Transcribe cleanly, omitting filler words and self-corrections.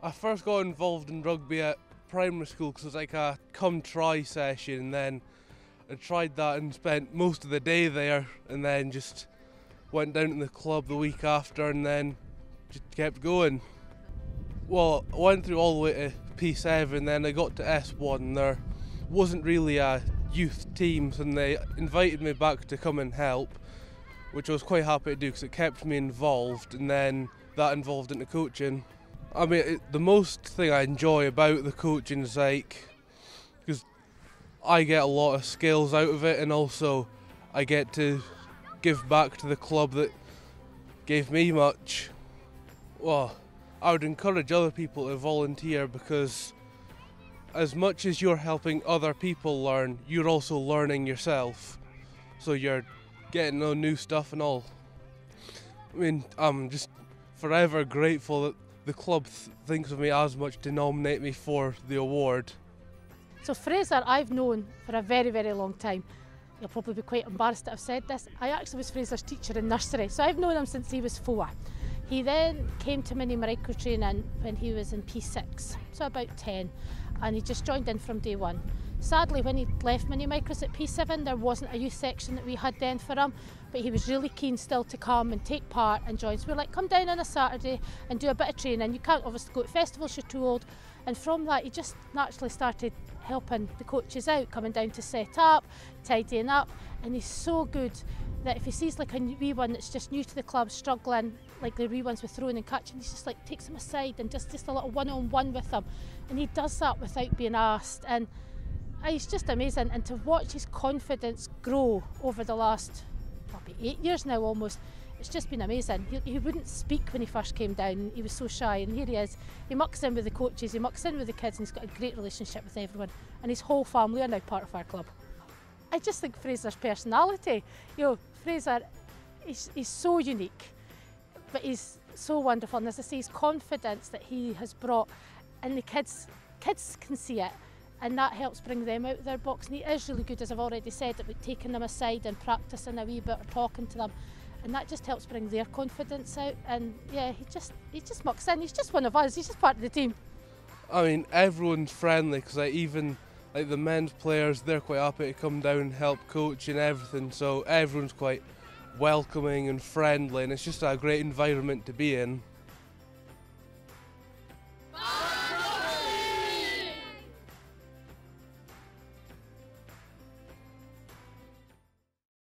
I first got involved in rugby at primary school because it was like a come try session, and then I tried that and spent most of the day there, and then just went down to the club the week after and then just kept going. Well, I went through all the way to P7, then I got to S1 and there wasn't really a youth team, so they invited me back to come and help, which I was quite happy to do because it kept me involved, and then that involved into coaching. I mean, the most thing I enjoy about the coaching is because I get a lot of skills out of it, and also I get to give back to the club that gave me much. Well, I would encourage other people to volunteer, because as much as you're helping other people learn, you're also learning yourself. So you're getting on new stuff and all. I mean, I'm just forever grateful that the club thinks of me as much to nominate me for the award. So Fraser I've known for a very, very long time. You'll probably be quite embarrassed that I've said this. I actually was Fraser's teacher in nursery, so I've known him since he was 4. He then came to Mini Miracle training when he was in P6, so about 10, and he just joined in from day one. Sadly, when he left Mini Micros at P7, there wasn't a youth section that we had then for him, but he was really keen still to come and take part and join. So we were like, come down on a Saturday and do a bit of training. You can't obviously go to festivals, you're too old. And from that, he just naturally started helping the coaches out, coming down to set up, tidying up. And he's so good that if he sees like a wee one that's just new to the club, struggling, like the wee ones with throwing and catching, he just like takes them aside and just a little one-on-one with them. And he does that without being asked. And it's just amazing, and to watch his confidence grow over the last probably 8 years now almost, it's just been amazing. He wouldn't speak when he first came down, he was so shy, and here he is. He mucks in with the coaches, he mucks in with the kids, and he's got a great relationship with everyone, and his whole family are now part of our club. I just think Fraser's personality, you know, Fraser, he's so unique, but he's so wonderful, and as I say, his confidence that he has brought, and the kids can see it, and that helps bring them out of their box. And he is really good, as I've already said, about taking them aside and practising a wee bit or talking to them, and that just helps bring their confidence out. And yeah, he just mucks in. He's just one of us. He's just part of the team. I mean, everyone's friendly, because like, even like the men's players, they're quite happy to come down and help coach and everything. So everyone's quite welcoming and friendly, and it's just a great environment to be in.